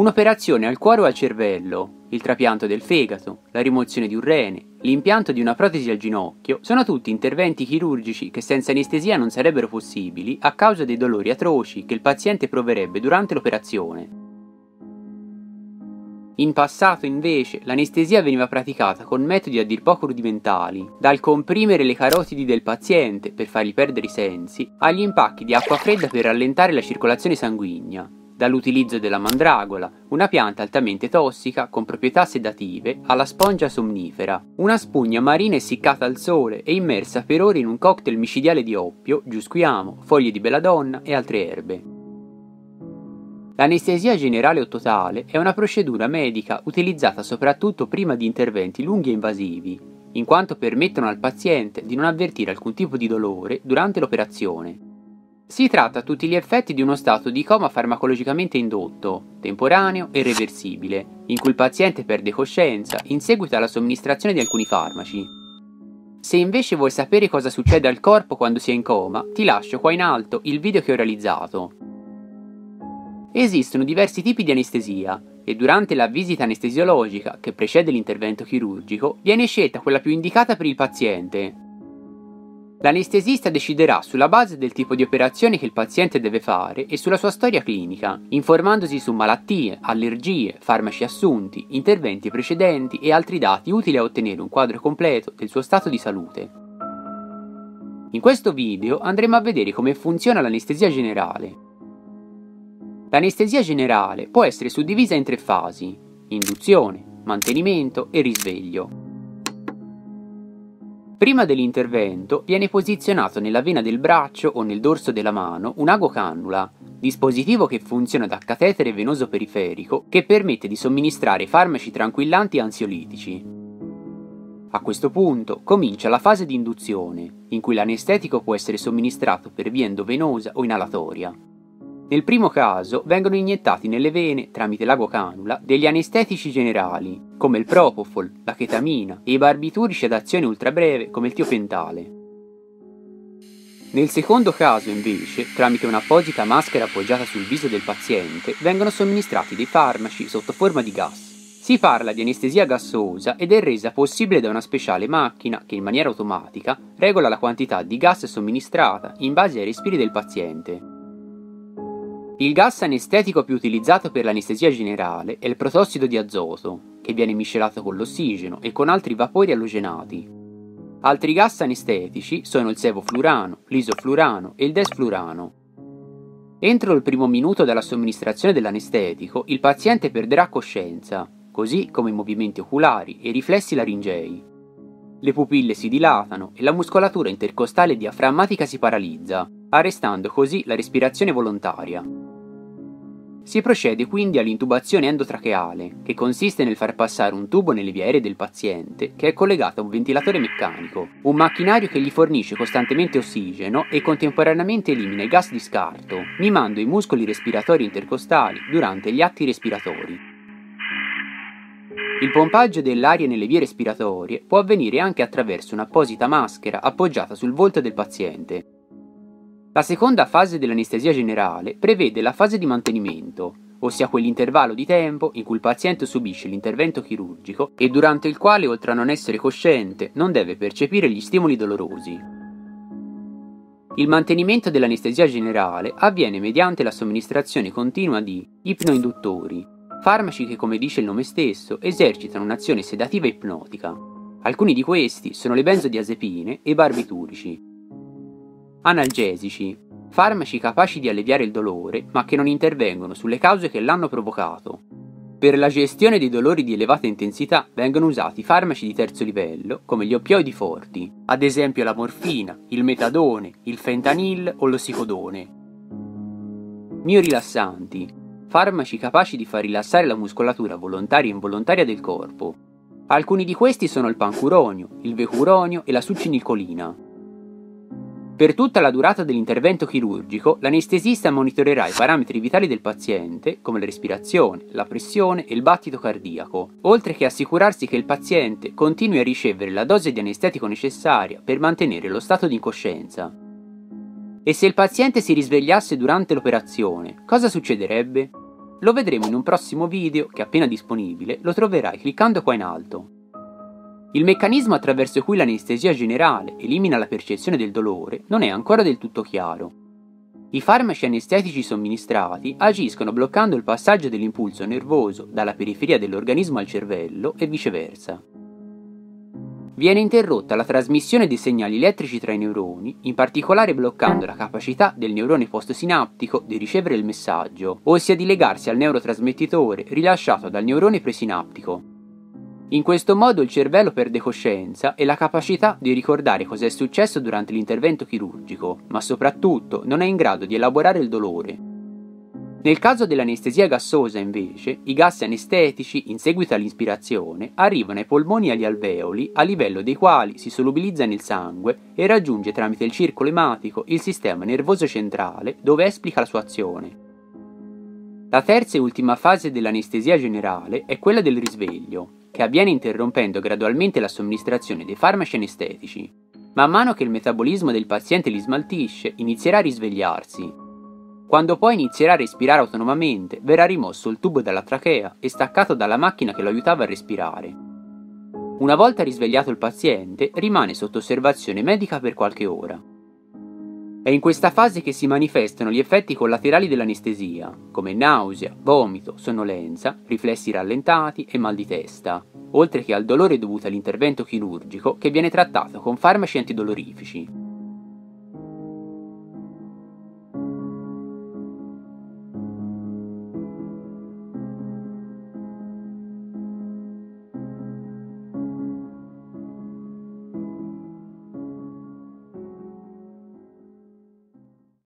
Un'operazione al cuore o al cervello, il trapianto del fegato, la rimozione di un rene, l'impianto di una protesi al ginocchio, sono tutti interventi chirurgici che senza anestesia non sarebbero possibili a causa dei dolori atroci che il paziente proverebbe durante l'operazione. In passato, invece, l'anestesia veniva praticata con metodi a dir poco rudimentali, dal comprimere le carotidi del paziente per fargli perdere i sensi, agli impacchi di acqua fredda per rallentare la circolazione sanguigna, dall'utilizzo della mandragola, una pianta altamente tossica con proprietà sedative, alla spongia somnifera, una spugna marina essiccata al sole e immersa per ore in un cocktail micidiale di oppio, giusquiamo, foglie di belladonna e altre erbe. L'anestesia generale o totale è una procedura medica utilizzata soprattutto prima di interventi lunghi e invasivi, in quanto permettono al paziente di non avvertire alcun tipo di dolore durante l'operazione. Si tratta a tutti gli effetti di uno stato di coma farmacologicamente indotto, temporaneo e reversibile, in cui il paziente perde coscienza in seguito alla somministrazione di alcuni farmaci. Se invece vuoi sapere cosa succede al corpo quando si è in coma, ti lascio qua in alto il video che ho realizzato. Esistono diversi tipi di anestesia e durante la visita anestesiologica che precede l'intervento chirurgico viene scelta quella più indicata per il paziente. L'anestesista deciderà sulla base del tipo di operazione che il paziente deve fare e sulla sua storia clinica, informandosi su malattie, allergie, farmaci assunti, interventi precedenti e altri dati utili a ottenere un quadro completo del suo stato di salute. In questo video andremo a vedere come funziona l'anestesia generale. L'anestesia generale può essere suddivisa in tre fasi: induzione, mantenimento e risveglio. Prima dell'intervento viene posizionato nella vena del braccio o nel dorso della mano un agocannula, dispositivo che funziona da catetere venoso periferico che permette di somministrare farmaci tranquillanti e ansiolitici. A questo punto comincia la fase di induzione, in cui l'anestetico può essere somministrato per via endovenosa o inalatoria. Nel primo caso vengono iniettati nelle vene, tramite l'agocannula, degli anestetici generali, come il propofol, la chetamina e i barbiturici ad azione ultrabreve come il tiopentale. Nel secondo caso, invece, tramite un'apposita maschera appoggiata sul viso del paziente, vengono somministrati dei farmaci sotto forma di gas. Si parla di anestesia gassosa ed è resa possibile da una speciale macchina che in maniera automatica regola la quantità di gas somministrata in base ai respiri del paziente. Il gas anestetico più utilizzato per l'anestesia generale è il protossido di azoto, che viene miscelato con l'ossigeno e con altri vapori allogenati. Altri gas anestetici sono il sevoflurano, l'isoflurano e il desflurano. Entro il primo minuto dalla somministrazione dell'anestetico, il paziente perderà coscienza, così come i movimenti oculari e i riflessi laringei. Le pupille si dilatano e la muscolatura intercostale e diaframmatica si paralizza, arrestando così la respirazione volontaria. Si procede quindi all'intubazione endotracheale, che consiste nel far passare un tubo nelle vie aeree del paziente che è collegato a un ventilatore meccanico, un macchinario che gli fornisce costantemente ossigeno e contemporaneamente elimina i gas di scarto, mimando i muscoli respiratori intercostali durante gli atti respiratori. Il pompaggio dell'aria nelle vie respiratorie può avvenire anche attraverso un'apposita maschera appoggiata sul volto del paziente. La seconda fase dell'anestesia generale prevede la fase di mantenimento, ossia quell'intervallo di tempo in cui il paziente subisce l'intervento chirurgico e durante il quale, oltre a non essere cosciente, non deve percepire gli stimoli dolorosi. Il mantenimento dell'anestesia generale avviene mediante la somministrazione continua di ipnoinduttori, farmaci che, come dice il nome stesso, esercitano un'azione sedativa e ipnotica. Alcuni di questi sono le benzodiazepine e i barbiturici. Analgesici, farmaci capaci di alleviare il dolore ma che non intervengono sulle cause che l'hanno provocato. Per la gestione dei dolori di elevata intensità vengono usati farmaci di terzo livello come gli oppioidi forti, ad esempio la morfina, il metadone, il fentanyl o l'ossicodone. Miorilassanti, farmaci capaci di far rilassare la muscolatura volontaria e involontaria del corpo. Alcuni di questi sono il pancuronio, il vecuronio e la succinilcolina. Per tutta la durata dell'intervento chirurgico, l'anestesista monitorerà i parametri vitali del paziente, come la respirazione, la pressione e il battito cardiaco, oltre che assicurarsi che il paziente continui a ricevere la dose di anestetico necessaria per mantenere lo stato di incoscienza. E se il paziente si risvegliasse durante l'operazione, cosa succederebbe? Lo vedremo in un prossimo video che, appena disponibile, lo troverai cliccando qua in alto. Il meccanismo attraverso cui l'anestesia generale elimina la percezione del dolore non è ancora del tutto chiaro. I farmaci anestetici somministrati agiscono bloccando il passaggio dell'impulso nervoso dalla periferia dell'organismo al cervello e viceversa. Viene interrotta la trasmissione dei segnali elettrici tra i neuroni, in particolare bloccando la capacità del neurone postsinaptico di ricevere il messaggio, ossia di legarsi al neurotrasmettitore rilasciato dal neurone presinaptico. In questo modo il cervello perde coscienza e la capacità di ricordare cosa è successo durante l'intervento chirurgico, ma soprattutto non è in grado di elaborare il dolore. Nel caso dell'anestesia gassosa, invece, i gas anestetici, in seguito all'inspirazione, arrivano ai polmoni e agli alveoli, a livello dei quali si solubilizza nel sangue e raggiunge tramite il circolo ematico il sistema nervoso centrale, dove esplica la sua azione. La terza e ultima fase dell'anestesia generale è quella del risveglio, che avviene interrompendo gradualmente la somministrazione dei farmaci anestetici. Man mano che il metabolismo del paziente li smaltisce, inizierà a risvegliarsi. Quando poi inizierà a respirare autonomamente, verrà rimosso il tubo dalla trachea e staccato dalla macchina che lo aiutava a respirare. Una volta risvegliato il paziente, rimane sotto osservazione medica per qualche ora. È in questa fase che si manifestano gli effetti collaterali dell'anestesia, come nausea, vomito, sonnolenza, riflessi rallentati e mal di testa, oltre che al dolore dovuto all'intervento chirurgico che viene trattato con farmaci antidolorifici.